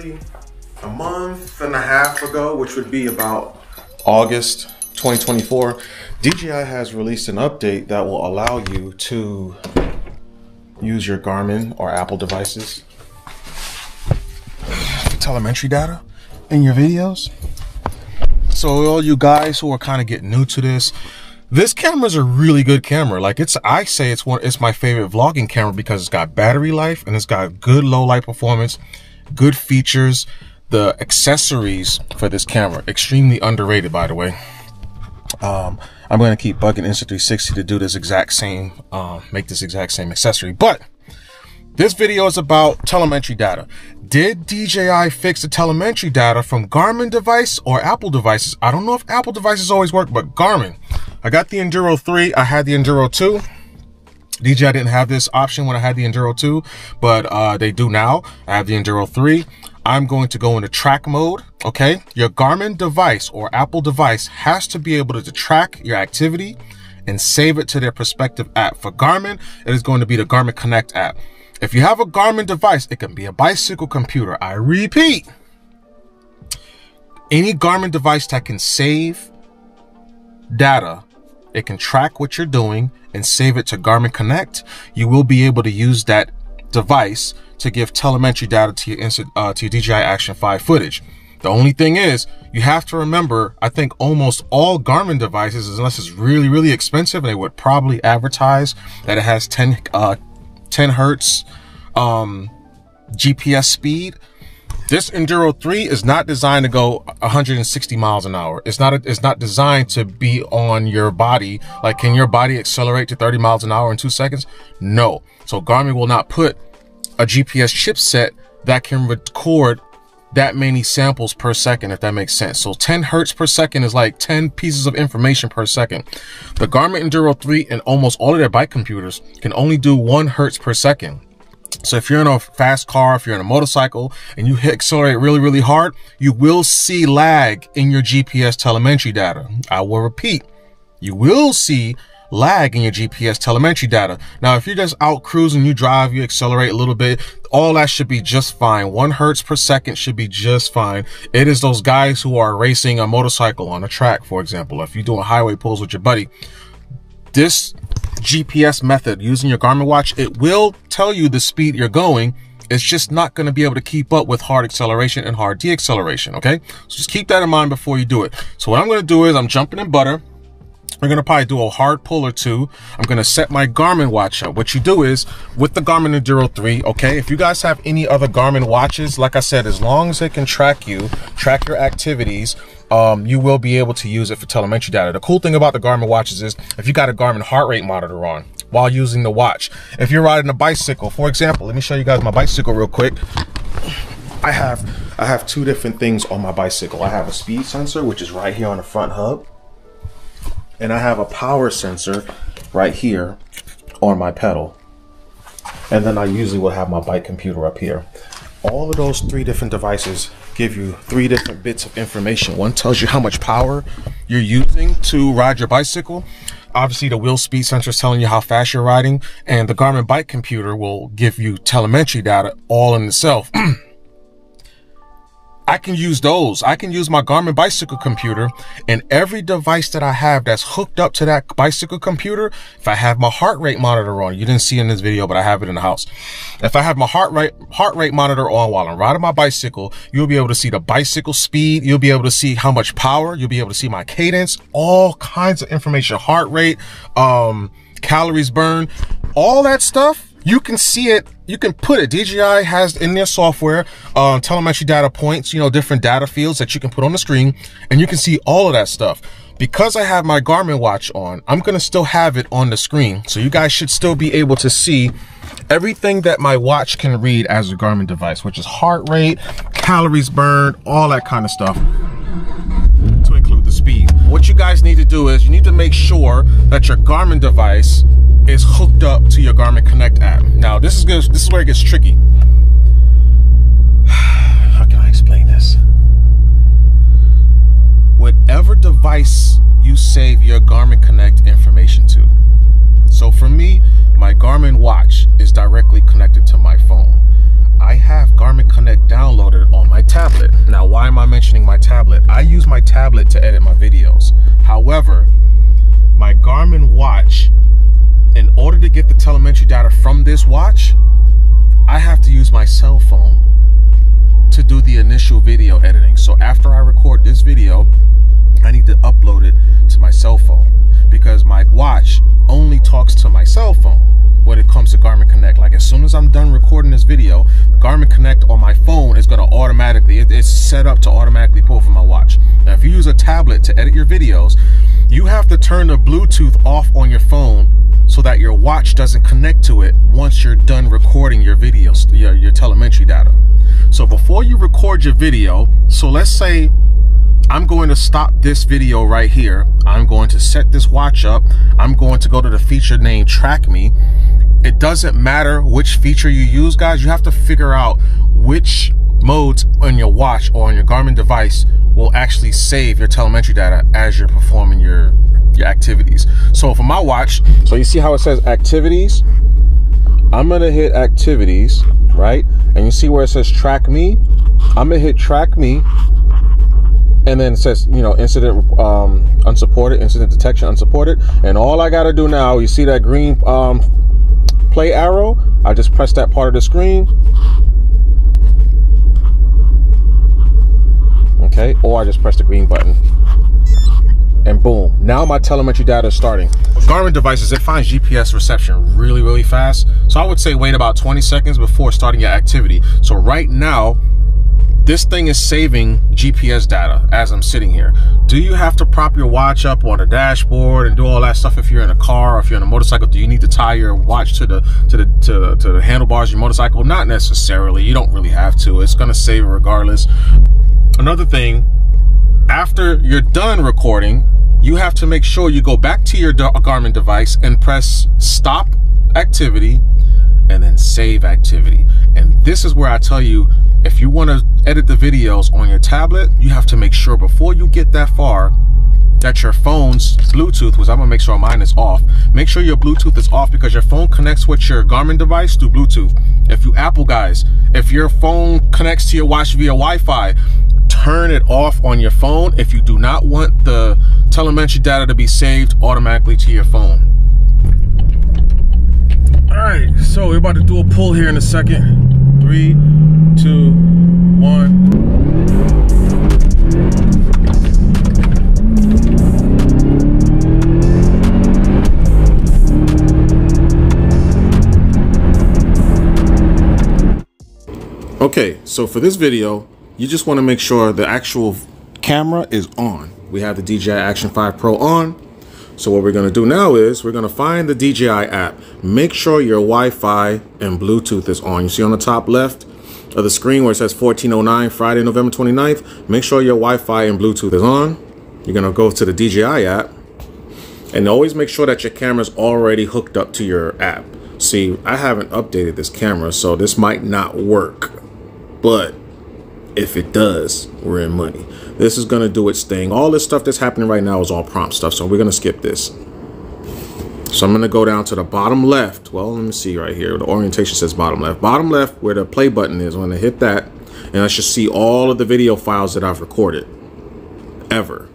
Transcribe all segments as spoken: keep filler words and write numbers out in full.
probably a month and a half ago, which would be about August twenty twenty-four, D J I has released an update that will allow you to use your Garmin or Apple devices for telemetry data in your videos. So all you guys who are kind of getting new to this, this camera is a really good camera. Like it's, I say it's one, it's my favorite vlogging camera because it's got battery life and it's got good low light performance, good features. The accessories for this camera, extremely underrated, by the way. Um, I'm gonna keep bugging Insta three sixty to do this exact same, uh, make this exact same accessory. But this video is about telemetry data. Did D J I fix the telemetry data from Garmin device or Apple devices? I don't know if Apple devices always work, but Garmin. I got the Enduro three, I had the Enduro two. D J I didn't have this option when I had the Enduro two, but uh, they do now. I have the Enduro three. I'm going to go into track mode, okay? Your Garmin device or Apple device has to be able to track your activity and save it to their respective app. For Garmin, it is going to be the Garmin Connect app. If you have a Garmin device, it can be a bicycle computer. I repeat, any Garmin device that can save data, it can track what you're doing and save it to Garmin Connect, you will be able to use that device to give telemetry data to your, uh, to your D J I Action five footage. The only thing is, you have to remember, I think almost all Garmin devices, unless it's really, really expensive, and they would probably advertise that it has ten, uh, ten hertz um, G P S speed. This Enduro three is not designed to go one hundred sixty miles an hour. It's not, a, it's not designed to be on your body. Like, can your body accelerate to thirty miles an hour in two seconds? No. So Garmin will not put a G P S chipset that can record that many samples per second, if that makes sense. So ten hertz per second is like ten pieces of information per second. The Garmin Enduro three and almost all of their bike computers can only do one hertz per second. So if you're in a fast car, if you're in a motorcycle and you hit accelerate really, really hard, you will see lag in your G P S telemetry data. I will repeat, you will see lag in your G P S telemetry data. Now, if you're just out cruising, you drive, you accelerate a little bit, all that should be just fine. One hertz per second should be just fine. It is those guys who are racing a motorcycle on a track, for example, if you're doing highway pulls with your buddy, this G P S method using your Garmin watch, it will tell you the speed you're going. It's just not going to be able to keep up with hard acceleration and hard deacceleration. Okay, so just keep that in mind before you do it. So what I'm going to do is I'm jumping in butter. We're going to probably do a hard pull or two. I'm going to set my Garmin watch up. What you do is with the Garmin Enduro three, okay, if you guys have any other Garmin watches, like I said, as long as it can track you, track your activities, um, you will be able to use it for telemetry data. The cool thing about the Garmin watches is if you got a Garmin heart rate monitor on while using the watch, if you're riding a bicycle, for example, let me show you guys my bicycle real quick. I have, I have two different things on my bicycle. I have a speed sensor, which is right here on the front hub. And I have a power sensor right here on my pedal. And then I usually will have my bike computer up here. All of those three different devices give you three different bits of information. One tells you how much power you're using to ride your bicycle. Obviously the wheel speed sensor is telling you how fast you're riding, and the Garmin bike computer will give you telemetry data all in itself. I can use those. I can use my Garmin bicycle computer and every device that I have that's hooked up to that bicycle computer. If I have my heart rate monitor on, you didn't see it in this video, but I have it in the house. If I have my heart rate, heart rate monitor on while I'm riding my bicycle, you'll be able to see the bicycle speed. You'll be able to see how much power. You'll be able to see my cadence, all kinds of information, heart rate, um, calories burned, all that stuff. You can see it, you can put it. D J I has in their software uh, telemetry data points, you know, different data fields that you can put on the screen, and you can see all of that stuff. Because I have my Garmin watch on, I'm gonna still have it on the screen. So you guys should still be able to see everything that my watch can read as a Garmin device, which is heart rate, calories burned, all that kind of stuff, to include the speed. What you guys need to do is you need to make sure that your Garmin device is hooked up to your Garmin Connect app. Now this is good, this is where it gets tricky. How can I explain this? Whatever device you save your Garmin Connect information to. So for me, my Garmin watch is directly connected to my phone. I have Garmin Connect downloaded on my tablet. Now, why am I mentioning my tablet? I use my tablet to edit my videos. However, my Garmin watch, in order to get the telemetry data from this watch, I have to use my cell phone to do the initial video editing. So after I record this video, I need to upload it to my cell phone because my watch only talks to my cell phone when it comes to Garmin Connect. Like as soon as I'm done recording this video, Garmin Connect on my phone is gonna automatically, it, it's set up to automatically pull from my watch. Now if you use a tablet to edit your videos, you have to turn the Bluetooth off on your phone so that your watch doesn't connect to it once you're done recording your videos, your, your telemetry data. So before you record your video, so let's say I'm going to stop this video right here. I'm going to set this watch up. I'm going to go to the feature named Track Me. It doesn't matter which feature you use, guys. You have to figure out which modes on your watch or on your Garmin device will actually save your telemetry data as you're performing your, your activities. So for my watch, so you see how it says activities? I'm gonna hit activities, right? And you see where it says Track Me? I'm gonna hit Track Me. And then it says, you know, incident um, unsupported, incident detection unsupported. And all I got to do now, you see that green um, play arrow? I just press that part of the screen. Okay, or I just press the green button. And boom, now my telemetry data is starting. With Garmin devices, it finds G P S reception really, really fast. So I would say wait about twenty seconds before starting your activity. So right now, this thing is saving G P S data as I'm sitting here. Do you have to prop your watch up on the dashboard and do all that stuff if you're in a car or if you're on a motorcycle? Do you need to tie your watch to the to the to, to the handlebars of your motorcycle? Not necessarily. You don't really have to. It's gonna save it regardless. Another thing, after you're done recording, you have to make sure you go back to your Garmin device and press stop activity and then save activity. And this is where I tell you, if you want to edit the videos on your tablet, you have to make sure before you get that far that your phone's Bluetooth, which I'm gonna make sure mine is off. Make sure your Bluetooth is off because your phone connects with your Garmin device through Bluetooth. If you Apple guys, if your phone connects to your watch via Wi-Fi, turn it off on your phone if you do not want the telemetry data to be saved automatically to your phone. All right, so we're about to do a pull here in a second. Three, two, one. Okay, so for this video, you just want to make sure the actual camera is on. We have the D J I Action five Pro on. So what we're gonna do now is we're gonna find the D J I app. Make sure your Wi-Fi and Bluetooth is on. You see on the top left of the screen where it says fourteen oh nine, Friday, November twenty-ninth, make sure your Wi-Fi and Bluetooth is on. You're gonna go to the D J I app and always make sure that your camera's already hooked up to your app. See, I haven't updated this camera, so this might not work, but if it does, we're in money. This is gonna do its thing. All this stuff that's happening right now is all prompt stuff, so we're gonna skip this. So I'm gonna go down to the bottom left. Well, let me see right here. The orientation says bottom left. Bottom left where the play button is, I'm gonna hit that, and I should see all of the video files that I've recorded, ever.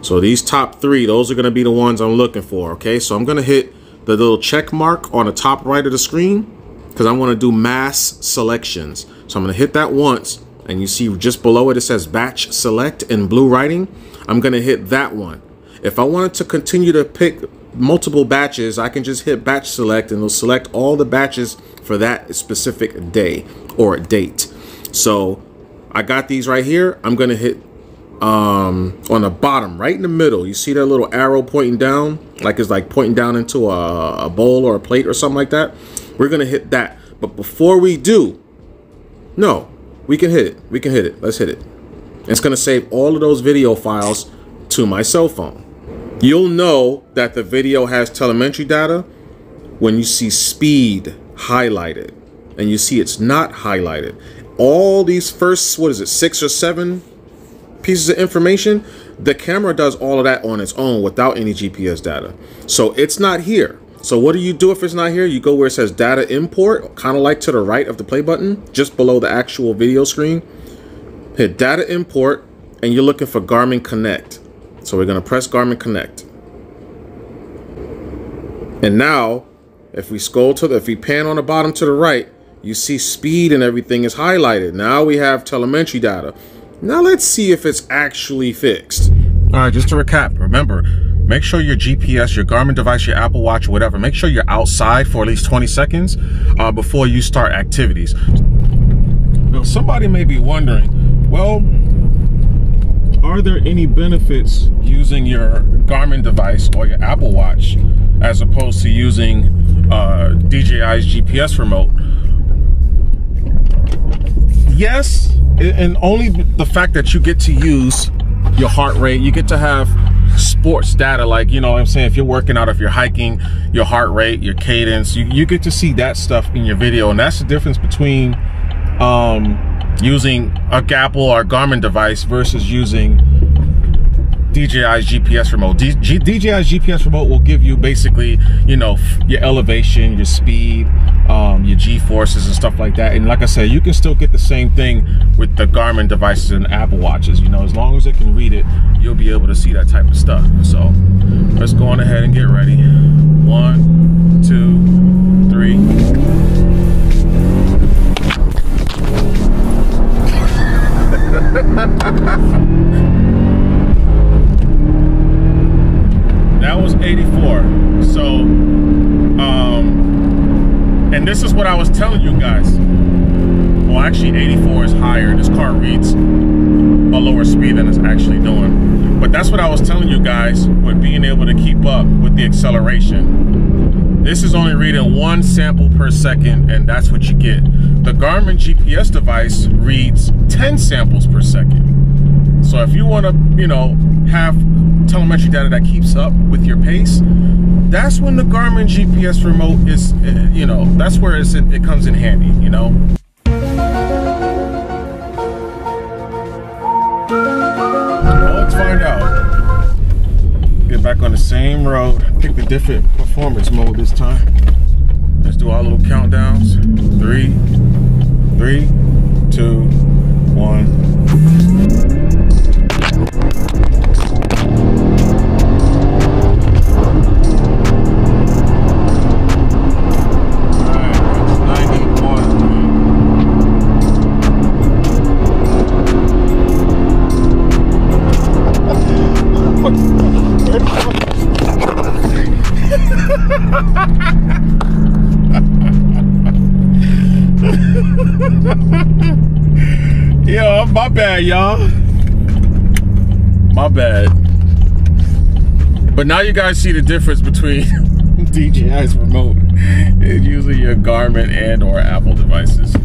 So these top three, those are gonna be the ones I'm looking for, okay? So I'm gonna hit the little check mark on the top right of the screen, because I want to do mass selections. So I'm going to hit that once, and you see just below it, it says batch select in blue writing. I'm going to hit that one. If I wanted to continue to pick multiple batches, I can just hit batch select, and it'll select all the batches for that specific day or date. So I got these right here. I'm going to hit um, on the bottom, right in the middle. You see that little arrow pointing down, like it's like pointing down into a, a bowl or a plate or something like that. We're gonna hit that, but before we do, no, we can hit it. We can hit it. Let's hit it. It's gonna save all of those video files to my cell phone. You'll know that the video has telemetry data when you see speed highlighted, and you see it's not highlighted. All these first, what is it, six or seven pieces of information, the camera does all of that on its own without any G P S data. So it's not here. So what do you do if it's not here? You go where it says data import, kind of like to the right of the play button, just below the actual video screen. Hit data import, and you're looking for Garmin Connect. So we're gonna press Garmin Connect. And now, if we scroll to the, if we pan on the bottom to the right, you see speed and everything is highlighted. Now we have telemetry data. Now let's see if it's actually fixed. All right, just to recap, remember, make sure your G P S, your Garmin device, your Apple Watch, whatever, make sure you're outside for at least twenty seconds uh, before you start activities. Now, somebody may be wondering, well, are there any benefits using your Garmin device or your Apple Watch as opposed to using uh, D J I's G P S remote? Yes, and only the fact that you get to use your heart rate, you get to have sports data, like, you know what I'm saying, if you're working out, if you're hiking, your heart rate, your cadence, you, you get to see that stuff in your video. And that's the difference between um, using a Apple or a Garmin device versus using D J I's G P S remote. D J I's G P S remote will give you basically, you know, your elevation, your speed, um, your G-forces and stuff like that. And like I said, you can still get the same thing with the Garmin devices and Apple Watches. You know, as long as it can read it, you'll be able to see that type of stuff. So let's go on ahead and get ready. One, two, three. That was eighty-four. So, um, and this is what I was telling you guys. Well, actually eighty-four is higher. This car reads a lower speed than it's actually doing. But that's what I was telling you guys with being able to keep up with the acceleration. This is only reading one sample per second, and that's what you get. The Garmin G P S device reads ten samples per second. So if you want to, you know, have telemetry data that keeps up with your pace, that's when the Garmin G P S remote is, you know, that's where it's, it comes in handy, you know? Well, let's find out. Get back on the same road. Pick a different performance mode this time. Let's do our little countdowns. Three, three, two, one. Yo, my bad, y'all. My bad. But now you guys see the difference between D J I's remote and using your Garmin and or Apple devices.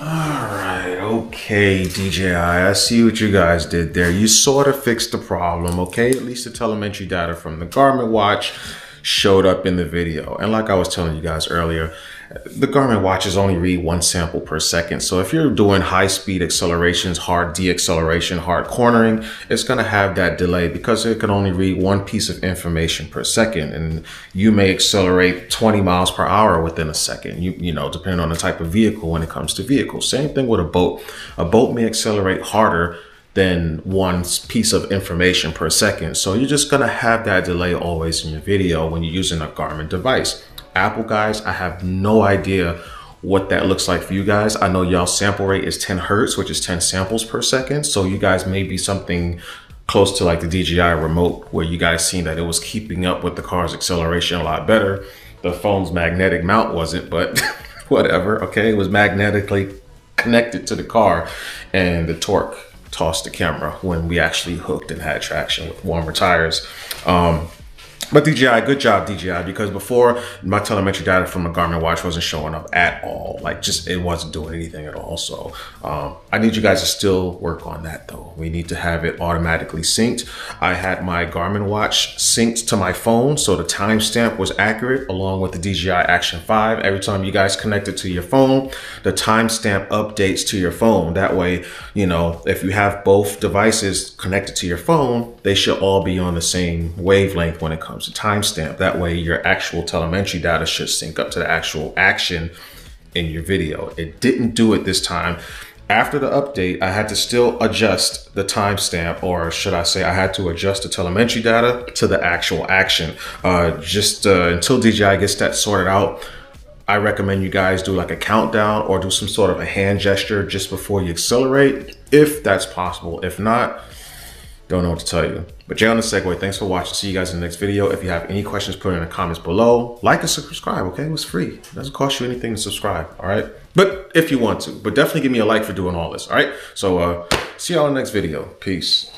Alright, okay, D J I, I see what you guys did there. You sort of fixed the problem, okay? At least the telemetry data from the Garmin watch showed up in the video. And like I was telling you guys earlier, the Garmin watches only read one sample per second. So if you're doing high speed accelerations, hard deacceleration, hard cornering, it's going to have that delay because it can only read one piece of information per second. And you may accelerate twenty miles per hour within a second, you, you know, depending on the type of vehicle when it comes to vehicles. Same thing with a boat. A boat may accelerate harder than one piece of information per second. So you're just gonna have that delay always in your video when you're using a Garmin device. Apple guys, I have no idea what that looks like for you guys. I know y'all sample rate is ten hertz, which is ten samples per second. So you guys may be something close to like the D J I remote where you guys seen that it was keeping up with the car's acceleration a lot better. The phone's magnetic mount wasn't, but whatever, okay? It was magnetically connected to the car and the torque tossed the camera when we actually hooked and had traction with warmer tires. Um, but D J I, good job D J I, because before my telemetry data from my Garmin watch wasn't showing up at all. Like just, it wasn't doing anything at all. So um, I need you guys to still work on that though. We need to have it automatically synced. I had my Garmin watch synced to my phone, so the timestamp was accurate along with the D J I Action five. Every time you guys connect it to your phone, the timestamp updates to your phone. That way, you know, if you have both devices connected to your phone, they should all be on the same wavelength when it comes to timestamp. That way your actual telemetry data should sync up to the actual action in your video. It didn't do it this time. After the update, I had to still adjust the timestamp, or should I say I had to adjust the telemetry data to the actual action. Uh, just uh, until D J I gets that sorted out, I recommend you guys do like a countdown or do some sort of a hand gesture just before you accelerate, if that's possible. If not, don't know what to tell you. But Jonasegway, thanks for watching. See you guys in the next video. If you have any questions, put it in the comments below. Like and subscribe, okay? It's free. It doesn't cost you anything to subscribe, all right? But if you want to, but definitely give me a like for doing all this, all right? So uh, see y'all in the next video. Peace.